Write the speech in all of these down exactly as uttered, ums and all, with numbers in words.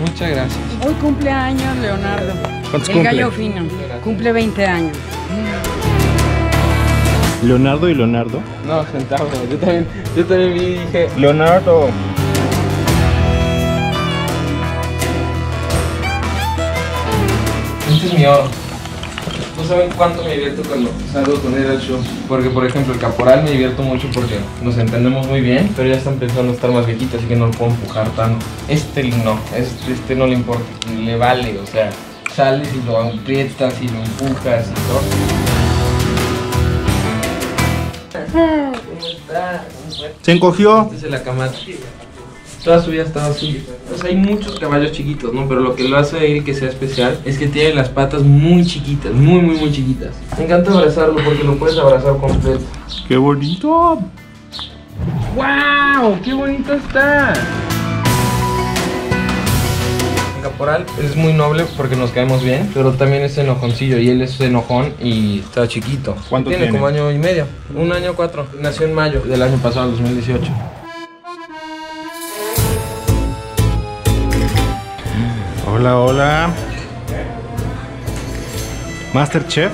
Muchas gracias. Hoy cumple años Leonardo. ¿Cuántos el cumple? Gallo fino. Cumple veinte años. ¿Leonardo y Leonardo? No, sentado. Yo también, yo también vi y dije, Leonardo. Este es mi oro. No saben cuánto me divierto cuando salgo con él al show. Porque, por ejemplo, el caporal me divierto mucho porque nos entendemos muy bien, pero ya están pensando estar más viejitos, así que no lo puedo empujar tanto. Este no, este, este no le importa, le vale, o sea, sales y lo aprietas y lo empujas y todo. Se encogió. Este es la camada. Toda su vida ha estado así. Pues hay muchos caballos chiquitos, ¿no? Pero lo que lo hace él que sea especial es que tiene las patas muy chiquitas, muy, muy, muy chiquitas. Me encanta abrazarlo porque lo puedes abrazar completo. ¡Qué bonito! ¡Wow! ¡Qué bonito está! El caporal es muy noble porque nos caemos bien, pero también es enojoncillo y él es enojón y está chiquito. ¿Cuánto tiene? Tiene como año y medio, un año cuatro. Nació en mayo del año pasado, dos mil dieciocho. Hola, hola. Masterchef.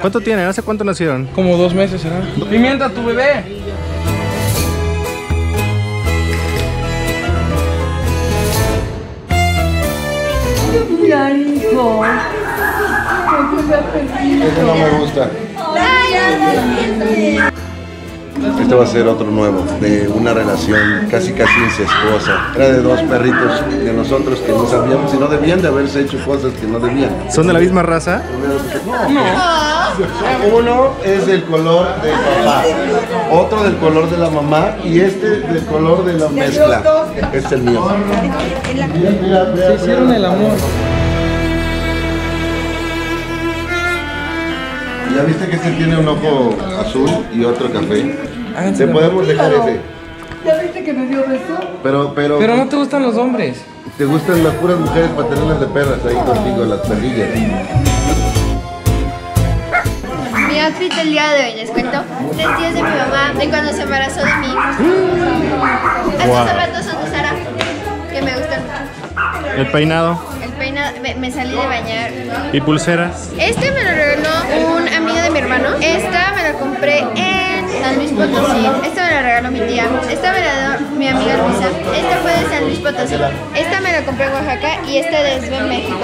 ¿Cuánto tienen? ¿Hace cuánto nacieron? Como dos meses, ¿será? ¡Pimienta, tu bebé! Hijo. Eso no me gusta. Este va a ser otro nuevo, de una relación casi casi incestuosa. Era de dos perritos de nosotros que no sabíamos y no debían de haberse hecho cosas que no debían. ¿Son de la misma raza? No. Uno es del color del papá, otro del color de la mamá y este del color de la mezcla. Este es el mío. Se hicieron el amor. ¿Ya viste que este tiene un ojo azul y otro café? Te podemos dejar ese. ¿Ya viste que me dio beso? Pero, pero... Pero no te gustan los hombres. Te gustan las puras mujeres para tenerlas de perras ahí contigo, las perrillas. Mi outfit del día de hoy, les cuento. Tres tíos de mi mamá, de cuando se embarazó de mi hijo. Estos zapatos son de Sara, que me gustan. ¿El peinado? El peinado, me, me salí de bañar. ¿Y pulseras? Este me lo regaló un amigo de mi hermano. Esta me la compré en San Luis Potosí. Esta me la regaló mi tía. Esta me la dio mi amiga Luisa. Esta fue de San Luis Potosí. Esta me la compré en Oaxaca y esta de Ciudad de México.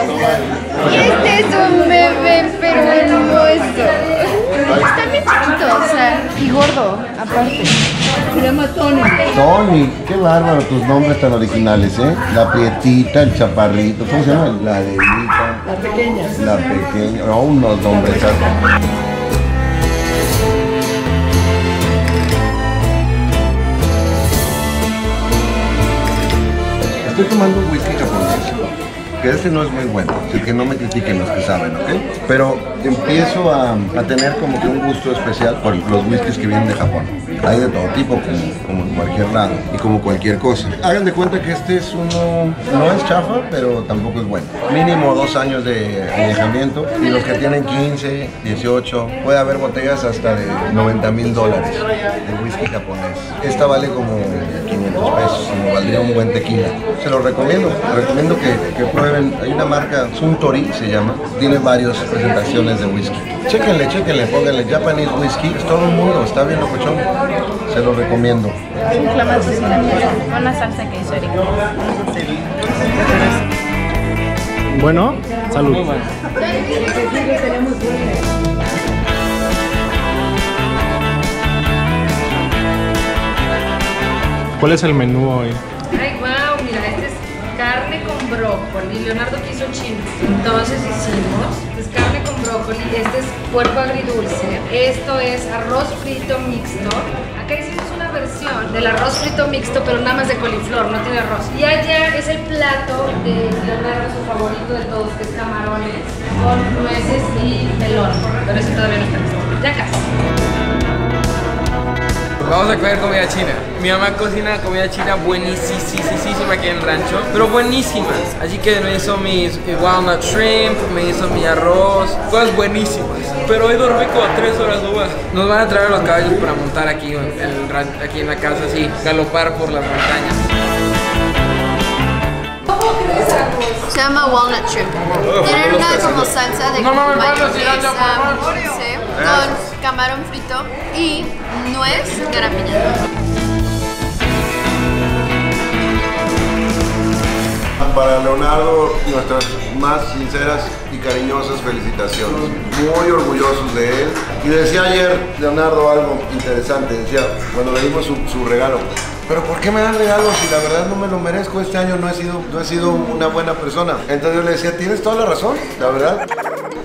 Y este es un bebé pero hermoso. Está bien chiquito, o sea, y gordo, aparte. Se llama Tony. Tony, qué bárbaro tus nombres tan originales, ¿eh? La Prietita, el Chaparrito, ¿cómo se llama? La Delita. La Pequeña. La Pequeña, no, unos nombres. Estoy tomando un whisky japonés. Que este no es muy bueno, así que no me critiquen los que saben, ¿ok? Pero empiezo a, a tener como que un gusto especial por los whiskies que vienen de Japón. Hay de todo tipo, como, como en cualquier lado y como cualquier cosa. Hagan de cuenta que este es uno, no es chafa, pero tampoco es bueno. Mínimo dos años de alejamiento y los que tienen quince, dieciocho, puede haber botellas hasta de noventa mil dólares de whisky japonés. Esta vale como quinientos pesos, como valdría un buen tequila. Se los recomiendo, les recomiendo que, que prueben. Hay una marca, Suntory se llama, tiene varias presentaciones de whisky. Chéquenle, chéquenle, pónganle Japanese whisky, es todo el mundo, está bien locochón, se lo recomiendo. Una salsa que es bueno, salud. ¿Cuál es el menú hoy? Carne con brócoli, Leonardo quiso chiles, entonces hicimos, es carne con brócoli, este es puerco agridulce, esto es arroz frito mixto, acá hicimos una versión del arroz frito mixto pero nada más de coliflor, no tiene arroz, y allá es el plato de Leonardo, su favorito de todos, que es camarones con nueces y melón, pero eso todavía no está listo, ya casi. Vamos a comer comida china. Mi mamá cocina comida china buenísima aquí en el rancho, pero buenísima. Así que me hizo mis walnut shrimp, me hizo mi arroz, cosas buenísimas. Pero hoy dormí como tres horas duras. Nos van a traer los caballos para montar aquí en, el rancho, aquí en la casa, así, galopar por las montañas. ¿Cómo crees? Se llama walnut shrimp. Tiene una como salsa de mayonesa, con camarón frito y nuez garapiñada. Para Leonardo, nuestras más sinceras y cariñosas felicitaciones. Muy orgullosos de él. Y decía ayer Leonardo algo interesante, decía, cuando le dimos su, su regalo, pero ¿por qué me dan regalos si la verdad no me lo merezco? Este año no he sido, no he sido una buena persona. Entonces yo le decía, tienes toda la razón, la verdad.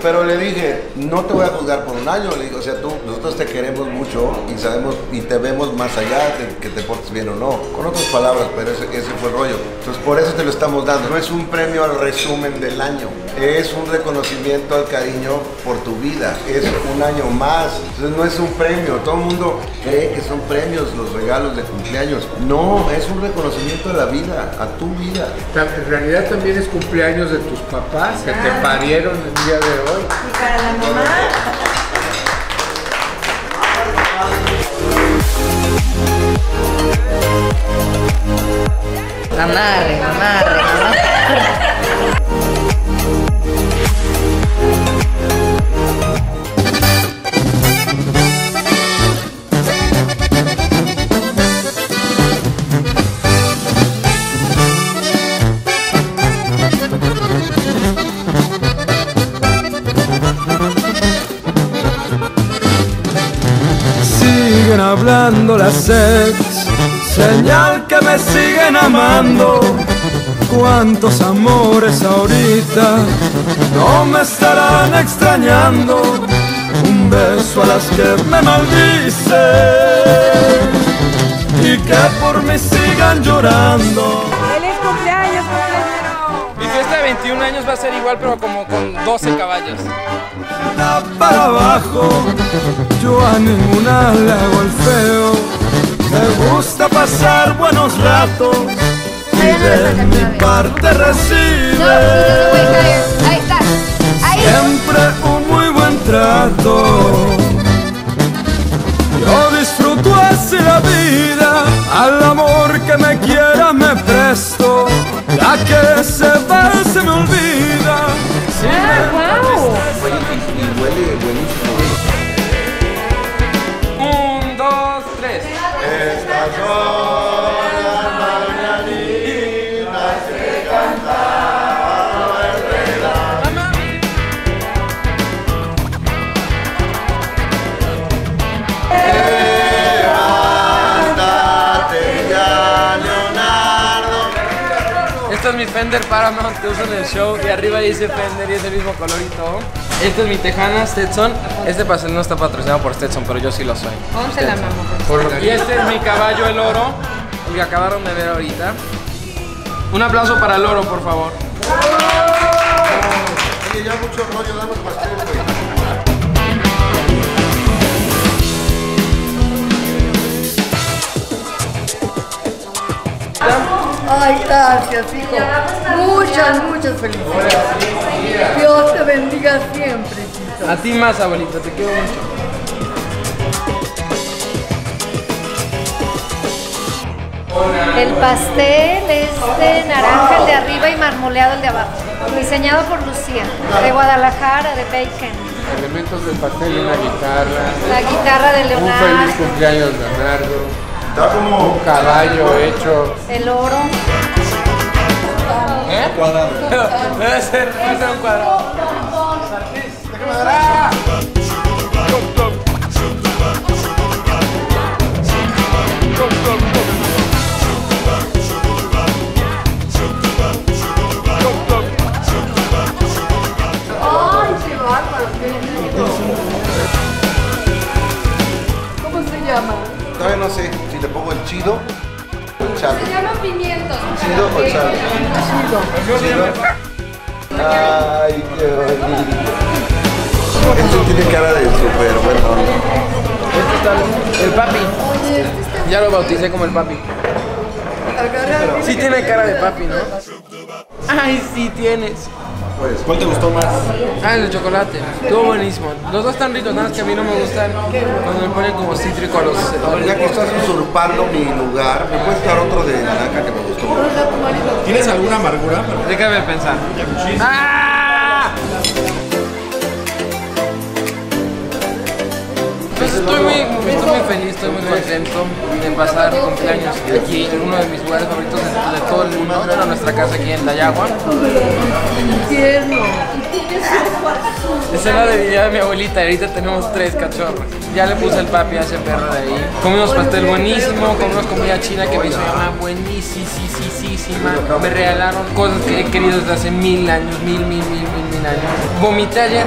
Pero le dije, no te voy a juzgar por un año. Le dije, o sea, tú, nosotros te queremos mucho y sabemos y te vemos más allá de que te portes bien o no. Con otras palabras, pero ese, ese fue el rollo. Entonces, por eso te lo estamos dando. No es un premio al resumen del año. Es un reconocimiento al cariño por tu vida. Es un año más. Entonces, no es un premio. Todo el mundo cree que son premios los regalos de cumpleaños. No, es un reconocimiento a la vida, a tu vida. En realidad también es cumpleaños de tus papás que te parieron el día de hoy. Y para la mamá. Amarre, amarre, amarre. Hablando las ex, señal que me siguen amando. Cuántos amores ahorita no me estarán extrañando. Un beso a las que me maldicen y que por mí sigan llorando. ¡Feliz cumpleaños, compañero! Mi fiesta de veintiún años va a ser igual, pero como con doce caballos. Para abajo, yo a ninguna le hago el feo. Me gusta pasar buenos ratos y de mi parte recibe siempre un muy buen trato. Yo disfruto así la vida, al amor que me quiera me presto, la que se va se me olvida. Sí, ah, wow. Y huele buenísimo. Un, dos, tres. Estas son las mañanitas que cantaba el regalo. Ya, Leonardo. Esto es mi Fender Paramount que uso en el show y arriba dice Fender y es el mismo color y todo. Esta es mi tejana, Stetson. Este pastel no está patrocinado por Stetson, pero yo sí lo soy. Ponte la mamá. Y este es mi caballo, el oro, el que acabaron de ver ahorita. Un aplauso para el oro, por favor. Oye, ya mucho rollo, damos pastel, güey. Ay, gracias, hijo. Muchas, muchas felicidades. Dios te bendiga siempre, chicos. A ti más, abuelita, te quiero mucho. El pastel es de naranja, el de arriba, y marmoleado el de abajo. Diseñado por Lucía, de Guadalajara, de Bacon. Elementos del pastel, una guitarra. La guitarra de Leonardo. Un feliz cumpleaños, Leonardo. Está como un caballo hecho. El oro. ¿Eh? Cuadrado. Debe ser, debe ser un cuadrado. Déjame ver. ¡Ah! ¡Ay, qué bárbaro! ¡Qué lindo! ¿Cómo se llama? Todavía no sé si le pongo el chido. Se llaman pimientos. Chido con sal. Chido. Ay, qué bonito. Esto tiene cara de súper bueno. Este está el, el papi. Oye, este está... Ya lo bauticé como el papi. Sí tiene cara de papi, ¿no? Ay, sí tienes. Pues, ¿cuál te gustó más? Ah, el chocolate. Estuvo buenísimo. Los dos están ricos, nada más que a mí no me gustan cuando me ponen como cítrico a los... A ya que estás usurpando mi lugar, ¿me puedes dar otro de naranja que me gustó? ¿Tienes alguna amargura? Déjame pensar. ¡Ah! Pues estoy muy, estoy muy feliz, estoy muy contento de pasar cumpleaños aquí en uno de mis lugares favoritos de, de todo el mundo, en nuestra casa aquí en Dayagua. Esa es la bebida de mi abuelita, ahorita tenemos tres cachorros. Ya le puse el papi a ese perro de ahí. Comimos pastel buenísimo, comimos comida china que me hizo mi mamá buenísima. Me regalaron cosas que he querido desde hace mil años, mil, mil, mil, mil, mil años. Vomité ayer.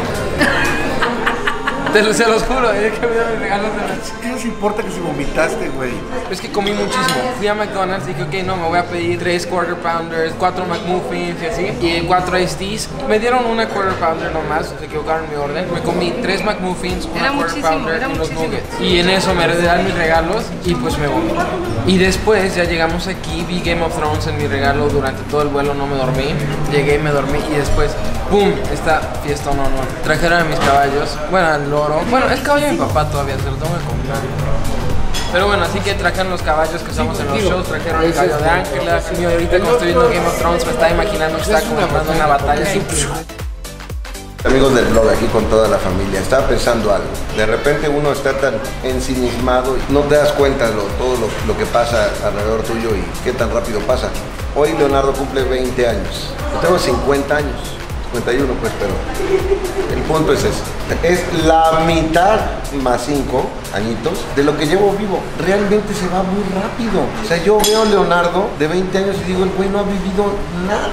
Te lo, se los juro, es que me dieron regalos de la chica. ¿Qué nos importa que si vomitaste, güey? Es que comí muchísimo. Fui a McDonald's y dije, ok, no, me voy a pedir tres Quarter Pounders, cuatro McMuffins y así, y cuatro Iced Teas. Me dieron una Quarter Pounder nomás, se equivocaron mi orden. Me comí tres McMuffins, una era Quarter Pounder y unos nuggets. Y en eso me dan mis regalos y pues me vomité. Y después ya llegamos aquí, vi Game of Thrones en mi regalo durante todo el vuelo, no me dormí. Llegué, me dormí y después, ¡pum! Esta fiesta no, no. Trajeron a mis caballos, bueno, lo Bueno, el caballo de mi papá todavía, se lo tengo que comprar. Pero bueno, así que trajeron los caballos que usamos en los shows, trajeron el caballo de Angela. Y ahorita como estoy viendo Game of Thrones me estaba imaginando que estaba comenzando una batalla. Amigos del vlog, aquí con toda la familia, estaba pensando algo. De repente uno está tan ensimismado, no te das cuenta de lo, todo lo, lo que pasa alrededor tuyo y qué tan rápido pasa. Hoy Leonardo cumple veinte años, yo tengo cincuenta años. cincuenta y uno pues, pero el punto es ese. Es la mitad más cinco añitos de lo que llevo vivo. Realmente se va muy rápido. O sea, yo veo a Leonardo de veinte años y digo, el güey no ha vivido nada.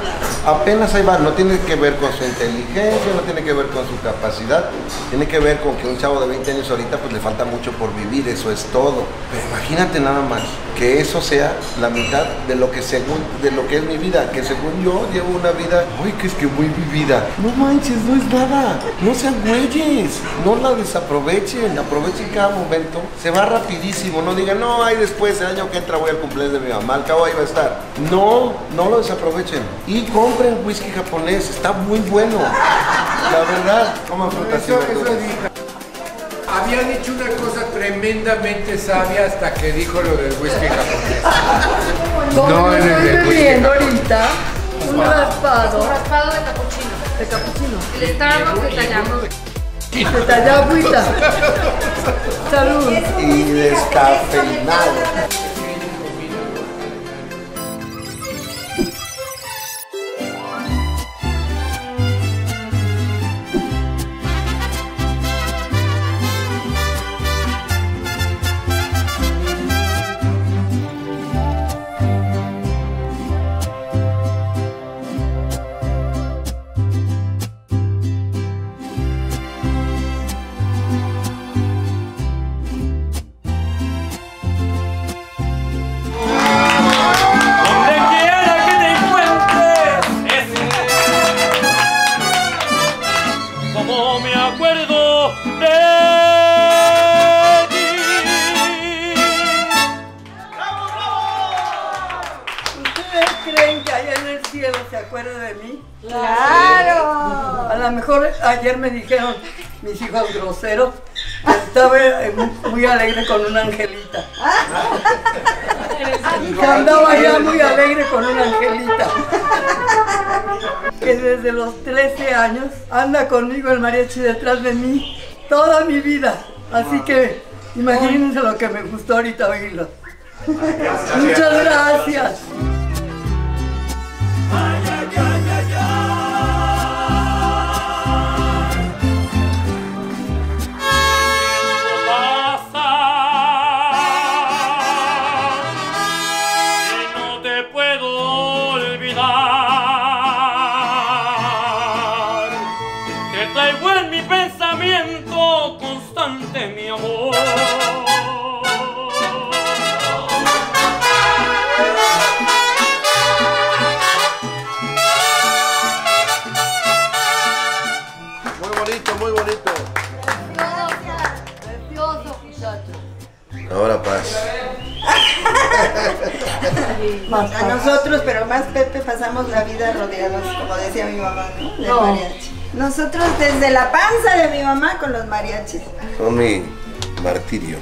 Apenas ahí va, no tiene que ver con su inteligencia, no tiene que ver con su capacidad. Tiene que ver con que un chavo de veinte años ahorita pues le falta mucho por vivir, eso es todo. Pero imagínate nada más que eso sea la mitad de lo que según, de lo que es mi vida, que según yo llevo una vida, uy, que es que muy vivida. No manches, no es nada, no sean güeyes, no la desaprovechen, aprovechen cada momento, se va rapidísimo, no digan, no, ay después, el año que entra voy al cumpleaños de mi mamá, al cabo ahí va a estar. No, no lo desaprovechen y compren whisky japonés, está muy bueno, la verdad, como frutación. Había dicho una cosa tremendamente sabia hasta que dijo lo del whisky japonés. No, en el del whisky japonés. Un raspado. Un raspado de capuchino. De capuchino. El estarro de tallamos. De tallagüita. Salud. Y descafeinado. Ayer me dijeron mis hijos groseros, estaba muy alegre con una angelita. Que andaba ya muy alegre con una angelita. Que desde los trece años anda conmigo el mariachi detrás de mí toda mi vida. Así que imagínense lo que me gustó ahorita oírlo. Muchas gracias. Muy bonito, muy bonito. Gracias. Precioso, muchachos. a nosotros, pero más Pepe, pasamos la vida rodeados, como decía mi mamá, ¿no? De mariachi. Nosotros desde la panza de mi mamá con los mariachis. Son mi martirio.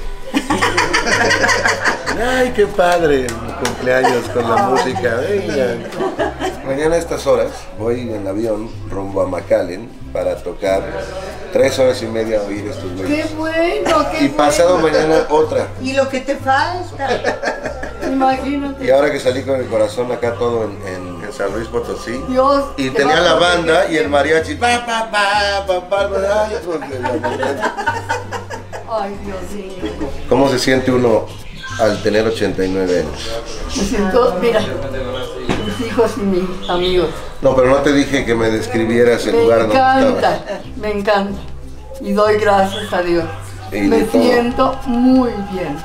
Ay, qué padre, mi cumpleaños con la música. Vengan. Mañana a estas horas voy en avión rumbo a McAllen para tocar tres horas y media a oír estos güeyes. ¡Qué bueno! Qué y pasado bueno. Mañana otra. Y lo que te falta. Imagínate. Y ahora que salí con el corazón acá todo en, en, en San Luis Potosí. Dios, y tenía la banda y el mariachi. Pa, pa, pa, pa, pa, ay, Dios mío. ¿Cómo se siente uno al tener ochenta y nueve años? Me siento, mira, mis hijos y mis amigos. No, pero no te dije que me describieras el me lugar donde encanta, estabas. Me encanta, y doy gracias a Dios. Y me siento muy bien.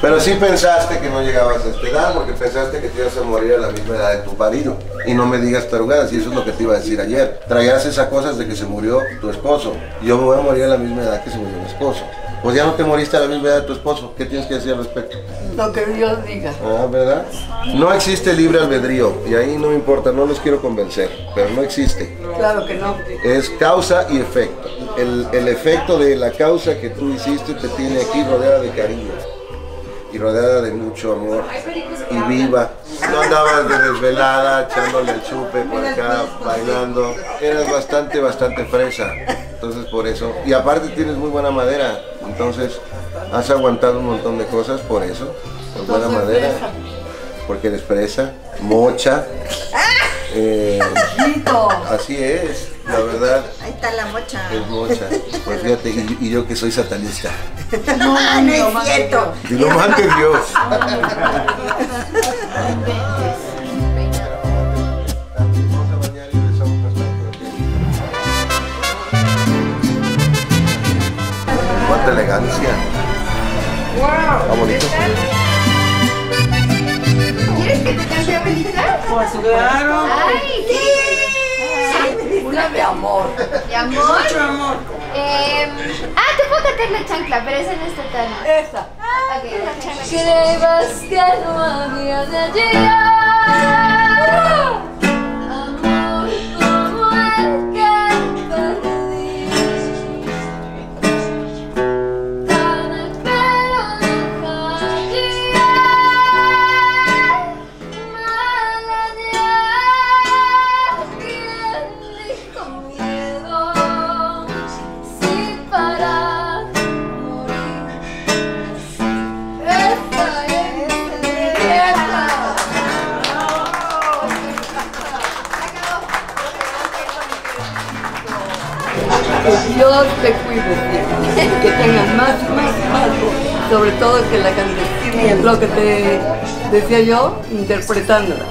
Pero sí pensaste que no llegabas a esta edad, porque pensaste que te ibas a morir a la misma edad de tu marido. Y no me digas tarugadas, y eso es lo que te iba a decir ayer. Traías esas cosas de que se murió tu esposo. Yo me voy a morir a la misma edad que se murió mi esposo. Pues ya no te moriste a la misma edad de tu esposo. ¿Qué tienes que decir al respecto? Lo que Dios diga. Ah, ¿verdad? No existe libre albedrío. Y ahí no me importa, no los quiero convencer. Pero no existe. Claro que no. Es causa y efecto. El, el efecto de la causa que tú hiciste te tiene aquí rodeada de cariño. Y rodeada de mucho amor. Y viva. No andabas de desvelada, echándole el chupe por acá, bailando. Eras bastante, bastante fresa. Entonces por eso, y aparte tienes muy buena madera, entonces has aguantado un montón de cosas por eso, por buena madera, porque eres fresa, mocha, eh, así es, la verdad. Ahí está la mocha. Es mocha, pues fíjate, y, y yo que soy satanista. No, no es cierto. Y lo más que Dios. ¡Cuánta elegancia! ¡Wow! ¡Está bonito! ¿Quieres que te cante, Amelita? Pues claro. ¡Ay! ¡Sí! Sí. Una de amor. ¿De amor? Mucho amor. Eh, ah, te puedo cantar la chancla, pero esa no está tan... Esa. Ah, ok, la chancla. Creías que no había de llegar. Dios te cuide, que tengas más, más, más, sobre todo que la cantes, lo que te decía yo, interpretándola,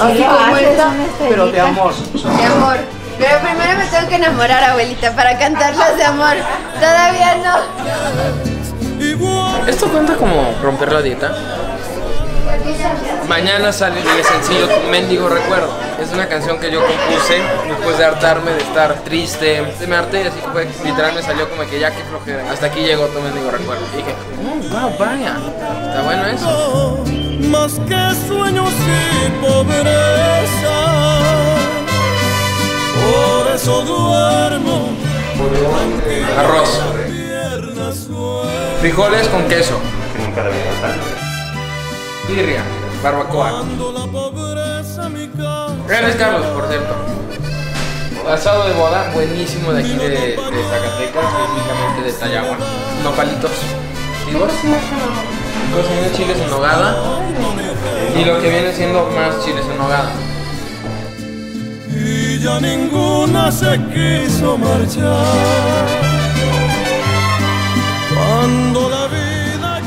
así como esta, pero de amor. De amor, pero primero me tengo que enamorar, abuelita, para cantarlas de amor, todavía no. ¿Esto cuenta como romper la dieta? Mañana sale el sencillo Mendigo Recuerdo. Es una canción que yo compuse después de hartarme de estar triste. Me harté y así fue, literal me salió como que ya que flojera. Hasta aquí llegó tu Mendigo Recuerdo. Y dije, oh, wow, vaya, está bueno eso. Más que sueños y pobreza, por eso duermo. Arroz, frijoles con queso, que nunca debía faltar. Birria, barbacoa. Gracias, Carlos, por cierto. Asado de boda, buenísimo de aquí de, de Zacatecas, específicamente de Tayagua. Nopalitos. ¿Y vos? Cocinando chiles en nogada. Y lo que viene siendo más chiles en nogada. Y ya ninguna se quiso marchar. Cuando la vida.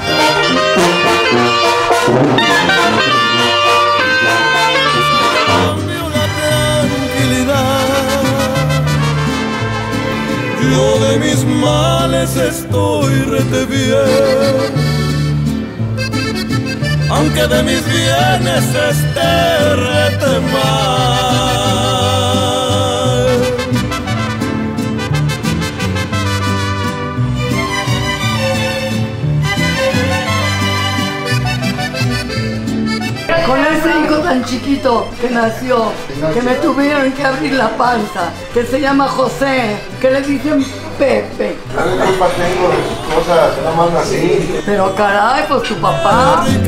Cambio la tranquilidad. Yo de mis males estoy rete bien, aunque de mis bienes esté rete mal. Con ese hijo tan chiquito que nació, que me tuvieron que abrir la panza, que se llama José, que le dicen Pepe. A mí culpa tengo de cosas, no más así. Pero caray, pues tu papá. Aquí el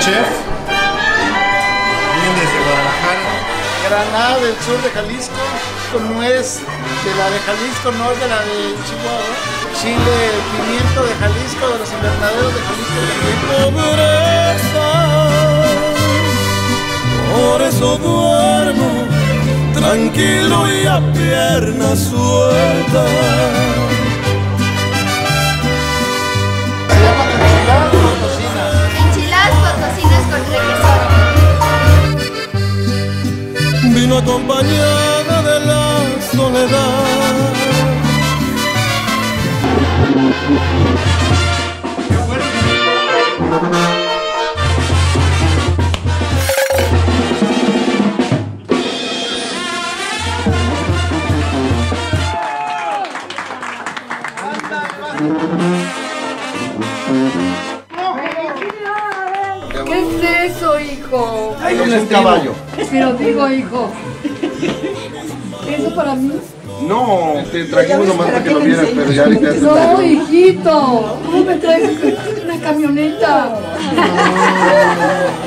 chef. Viene desde Guadalajara. Granada del sur de Jalisco, como es de la de Jalisco, no es de la de Chihuahua. Chile, pimiento de Jalisco, de los invernaderos de Jalisco. Por eso duermo tranquilo y a pierna suelta. Se llama enchiladas potosinas. Enchiladas potosinas con requesón. Vino acompañada de la soledad. ¿Qué es eso, hijo? Ay, es un caballo. Pero digo, hijo, ¿eso para mí? No, te trajimos nomás para que lo vieras, pero ya ahorita... No, hijito, ¿cómo me traes una camioneta?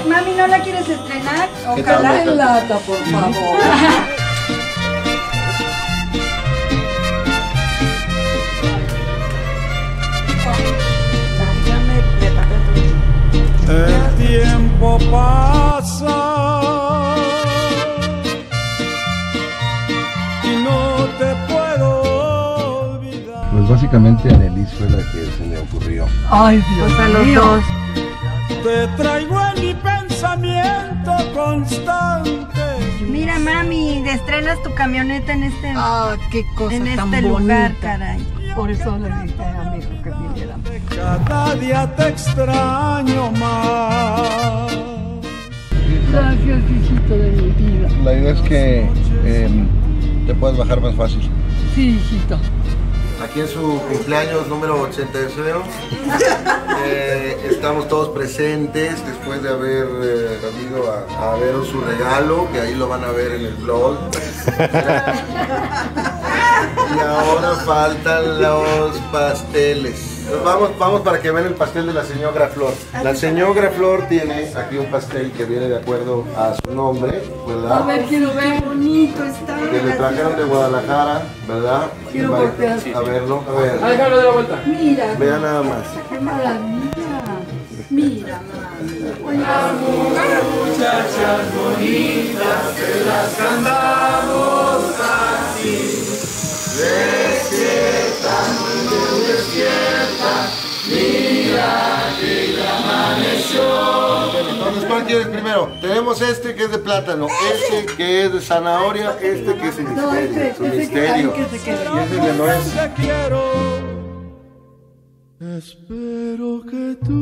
Mami, ¿no la quieres estrenar? Ojalá en lata, por favor. El tiempo pasa. Básicamente Annelies fue la que se me ocurrió. Ay, Dios, pues a los Dios. Dos. Te traigo en mi pensamiento constante. Mira, mami, estrenas tu camioneta en este. Ah, qué cosa en tan este bonita. Lugar, caray. Por eso le dije a mi hijo que viniera. Cada día te extraño más. Gracias, hijito de mi vida. La idea es que eh, te puedes bajar más fácil. Sí, hijito. Aquí en su cumpleaños número ochenta y nueve, eh, estamos todos presentes después de haber eh, venido a, a ver su regalo, que ahí lo van a ver en el blog. Y ahora faltan los pasteles. Nos vamos, vamos para que vean el pastel de la señora Flor. La señora Flor tiene aquí un pastel que viene de acuerdo a su nombre, ¿verdad? A ver, quiero ver, bonito está. Que le trajeron de Guadalajara, ¿verdad? Quiero voltear. A verlo, a ver. A dejarlo de la vuelta. Mira. Vean nada más. Qué maravilla. Mira, madre. Las muchachas bonitas se las cantamos así. Despierta, mundo, despierta, mira que ya amaneció. Entonces, ¿cuál quieres primero? Tenemos este que es de plátano, este que es de zanahoria, este que es de misterio. No, este, es un este misterio. Que, que, que, que, y este que no es. Espero que tú.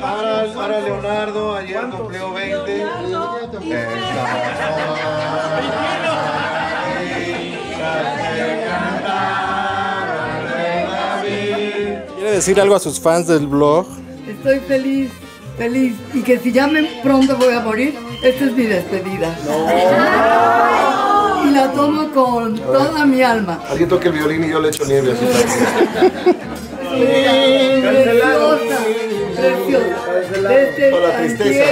Para, para Leonardo, ayer cumplió veinte. ¿Quiere decir algo a sus fans del blog? Estoy feliz, feliz. Y que si ya me pronto voy a morir, esta es mi despedida. No. Y la tomo con toda mi alma. Alguien toque el violín y yo le echo nieve así. Preciosa, preciosa. Desde la tristeza.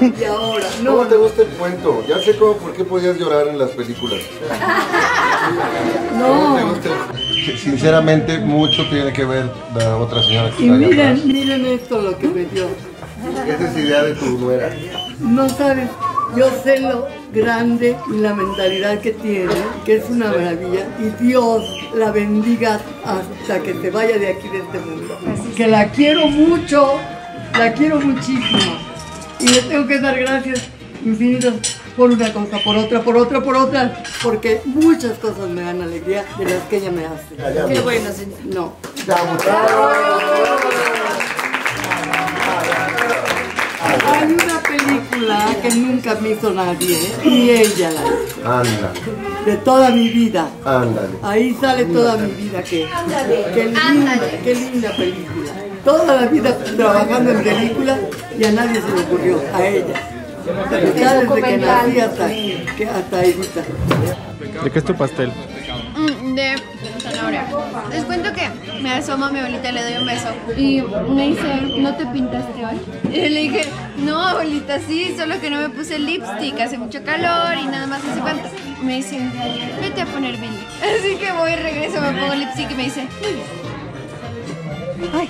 Y ahora, no. ¿Cómo te gusta el cuento? Ya sé cómo, por qué podías llorar en las películas. No. ¿Te gusta? Sinceramente, mucho tiene que ver la otra señora que y está miren, acá. Miren esto lo que me dio. Esa es idea de tu nuera. No sabes. Yo sé lo grande y la mentalidad que tiene, que es una maravilla, y Dios la bendiga hasta que te vaya de aquí de este mundo. Que la quiero mucho, la quiero muchísimo, y le tengo que dar gracias infinitas por una cosa, por otra, por otra, por otra, porque muchas cosas me dan alegría de las que ella me hace. Qué bueno, señor. No. Hay una película. película que nunca me hizo nadie y ella la hizo. Anda. De toda mi vida. Ándale. Ahí sale toda Ándale. mi vida. Que, qué, linda, qué linda película. Toda la vida trabajando en películas y a nadie se le ocurrió. A ella. Ya desde que nací hasta, que hasta ahí está. ¿De qué es tu pastel? Mm, de zanahoria. Les cuento que me asomo a mi abuelita, le doy un beso y me dice, ¿no te pintaste hoy? Y le dije, no abuelita, sí, solo que no me puse lipstick, hace mucho calor y nada más hace falta. Me dice, vete a poner Billy. Así que voy, regreso, me pongo lipstick y me dice, ay.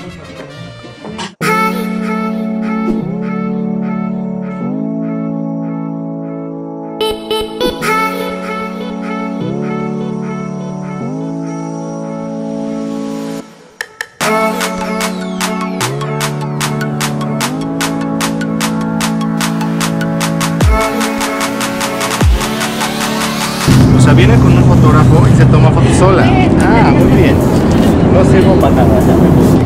Viene con un fotógrafo y se toma fotos sola. Ah, muy bien. No sirvo para nada, ya me gusta.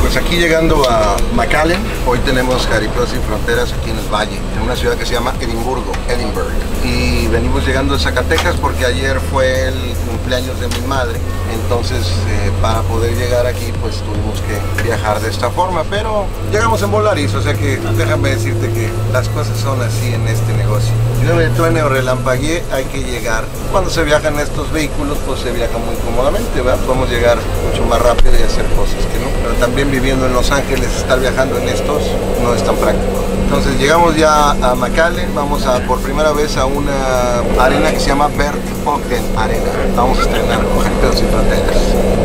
Pues aquí llegando a McAllen, hoy tenemos Jaripeo Sin Fronteras aquí en el Valle, en una ciudad que se llama Edimburgo, Edinburgh. Y venimos llegando de Zacatecas porque ayer fue el cumpleaños de mi madre. Entonces, eh, para poder llegar aquí, pues tuvimos que viajar de esta forma, pero llegamos en Volaris, o sea que déjame decirte que las cosas son así en este negocio. Si no me truene o relampaguee, hay que llegar. Cuando se viajan estos vehículos, pues se viaja muy cómodamente, ¿verdad? Podemos llegar mucho más rápido y hacer cosas que no. Pero también viviendo en Los Ángeles, estar viajando en estos no es tan práctico. Entonces, llegamos ya a McAllen, vamos a por primera vez a una arena que se llama Bert Foggen Arena. Vamos a estrenar con Jaripeo Sin Fronteras.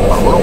Vámonos.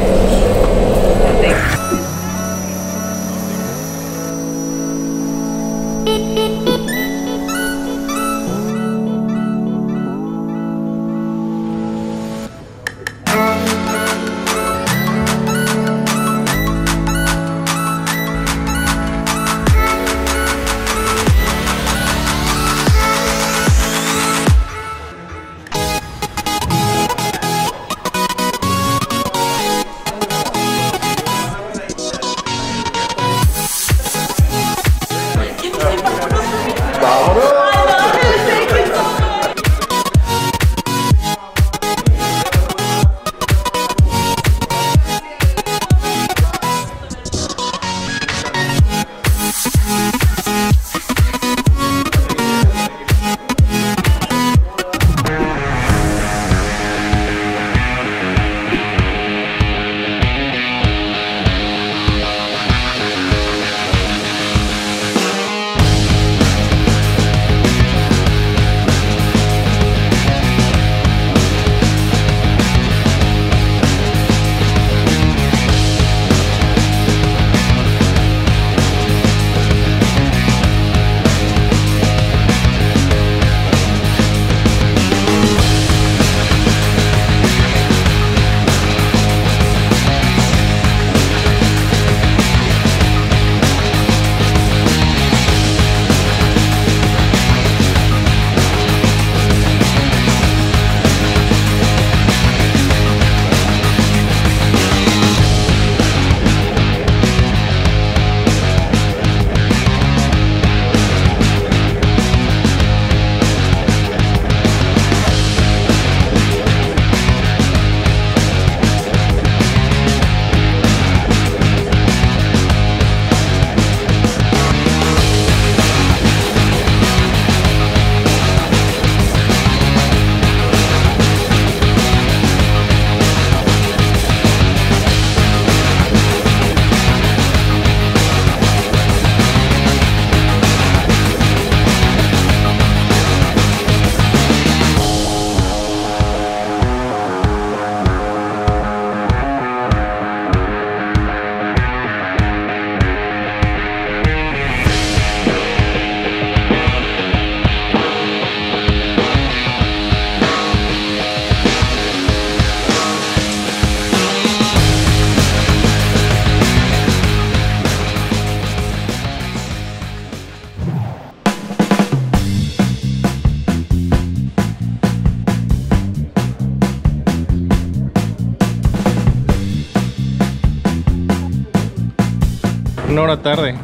Una hora tarde.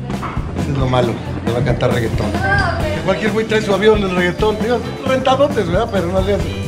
Es lo malo, le va a cantar reggaetón. Que cualquier güey trae su avión del reggaetón, tío. Rentadotes, ¿verdad? Pero no le hacen.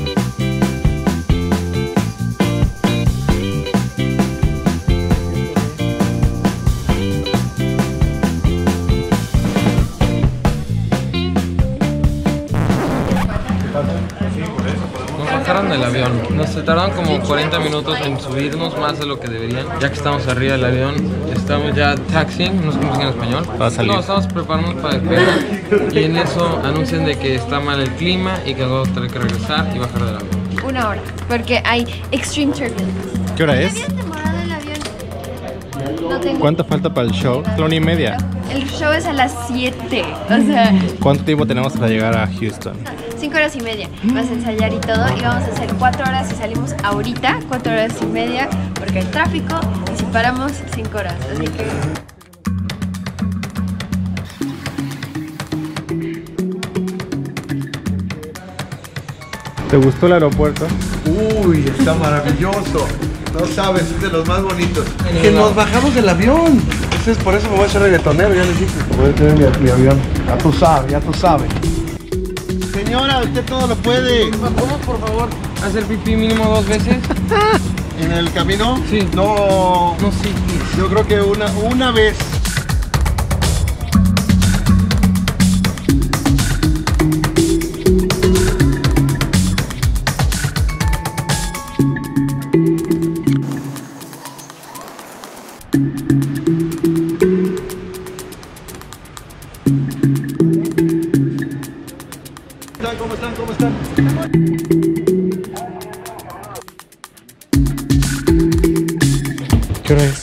Del avión. Nos tardaron como cuarenta minutos en subirnos, más de lo que deberían. Ya que estamos arriba del avión, estamos ya taxiing, no sé cómo se dice en español. Va a salir. No, estamos preparándonos para despegar. Y en eso anuncian de que está mal el clima y que vamos a tener que regresar y bajar del avión. Una hora, porque hay extreme turbulence. ¿Qué hora es? No tengo. ¿Cuánto falta para el show? Una y media. El show es a las siete. O sea, ¿cuánto tiempo tenemos para llegar a Houston? cinco horas y media. Vas a ensayar y todo. Y vamos a hacer cuatro horas si salimos ahorita. cuatro horas y media porque hay tráfico. Y si paramos, cinco horas. Así que... ¿te gustó el aeropuerto? Uy, está maravilloso. No sabes, es de los más bonitos. Que nos bajamos del avión. Entonces por eso me voy a hacer reggaetonero, ya les dije. Voy a tener mi, mi avión. Ya tú sabes, ya tú sabes. Señora, usted todo lo puede. ¿Cómo, por favor? ¿Hacer pipí mínimo dos veces? ¿En el camino? Sí. No. No, sí. Yo creo que una, una vez. ¿Cómo están? ¿Cómo están? ¿Qué hora es?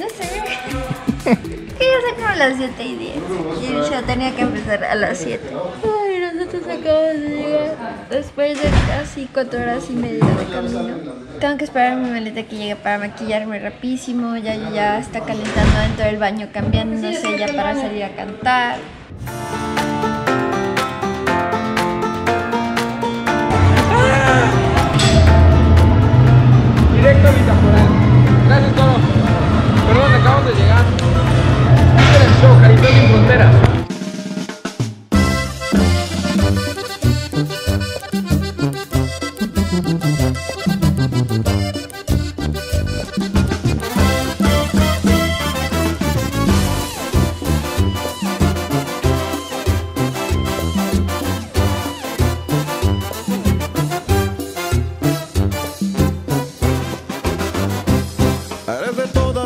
No sé. Que ya son como las siete y diez. Y yo tenía que empezar a las siete. Ay, nosotros acabamos de llegar después de casi cuatro horas y media de camino. Tengo que esperar mi maleta que llegue para maquillarme rapidísimo. Ya, ya, ya está calentando dentro del baño, cambiándose ya para salir a cantar. Directo a Vitaforal. Gracias, Toro. Perdón, acabamos de llegar. Este es el show, Jaripeo Sin Fronteras.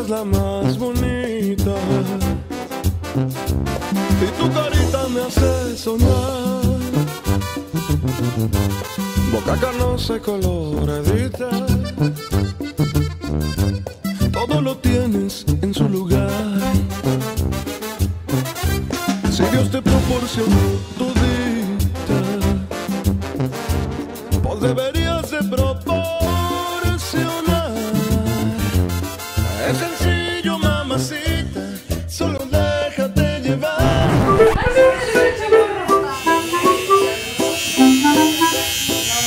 La más bonita, y tu carita me hace soñar. Boca canosa coloradita, todo lo tienes en su lugar. Si Dios te proporcionó tu vida, pues deberías de proporcionar. Es sencillo, mamacita, solo déjate llevar.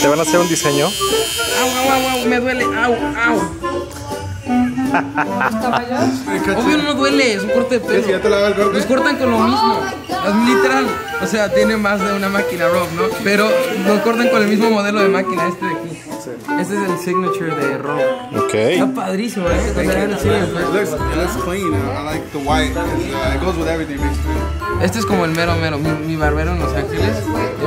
¿Te van a hacer un diseño? Au, au, au, me duele, au, au. Obvio no duele, es un corte de pelo. ¿Ya te lava el corte? Nos cortan con lo mismo, es literal. O sea, tiene más de una máquina, Rob, ¿no? Pero nos cortan con el mismo modelo de máquina, este de aquí. Este es el signature de Rob. Okay. Está padrísimo, ¿eh? Este es como el mero mero. Mi, mi barbero en Los Ángeles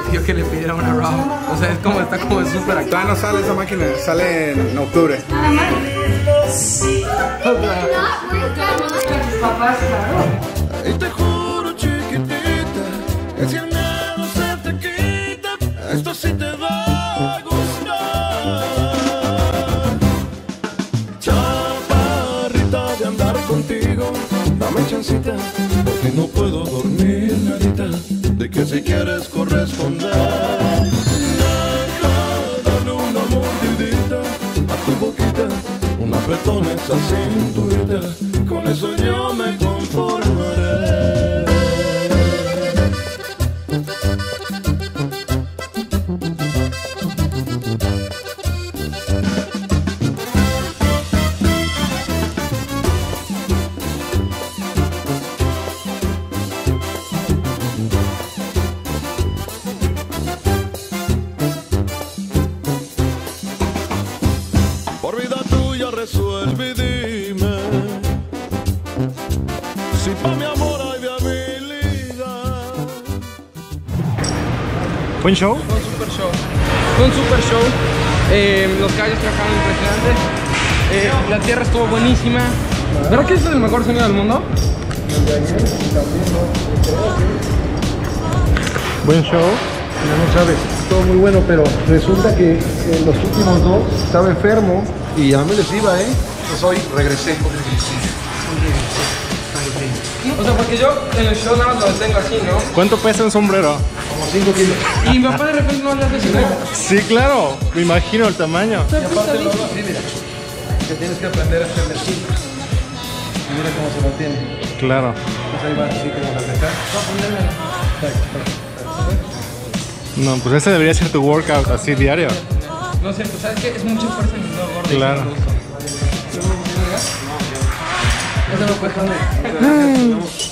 pidió que le pidiera una Rob. O sea, es como, está como súper activo. Todavía no sale esa máquina, sale en octubre. Es que nada se te quita, esto sí te va a gustar. Chaparrita, de andar contigo, dame chancita, porque no puedo dormir, carita, de que si quieres corresponder. Deja, dale una mordidita a tu boquita, un apretón en esa cinturita, con eso yo me conformaré. ¿Buen show? Fue un super show. Fue un super show. Eh, los gallos trabajaron impresionante. Eh, la tierra estuvo buenísima. ¿Verdad que este es el mejor sonido del mundo? Buen show. No sabes, todo muy bueno, pero resulta que eh, los últimos dos estaba enfermo y ya me les iba, ¿eh? Pues hoy regresé. Hoy regresé. O sea, porque yo en el show nada más lo tengo así, ¿no? ¿Cuánto pesa un sombrero? Como cinco kilos. Y mi papá de repente no le hace así, ¿no? Sí, claro, me imagino el tamaño. Y aparte lo hago así, mira, que tienes que aprender a hacerle así. Y mira cómo se mantiene. Claro. Pues ahí va, así que vamos a dejar. No, ponle. No, pues ese debería ser tu workout así diario. No sé, pues sabes que es mucha fuerza en el gordo. Claro. No, no, no.